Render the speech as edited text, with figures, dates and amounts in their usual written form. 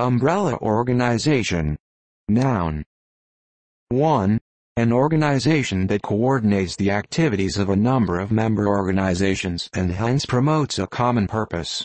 Umbrella organization. Noun. 1. An organization that coordinates the activities of a number of member organizations and hence promotes a common purpose.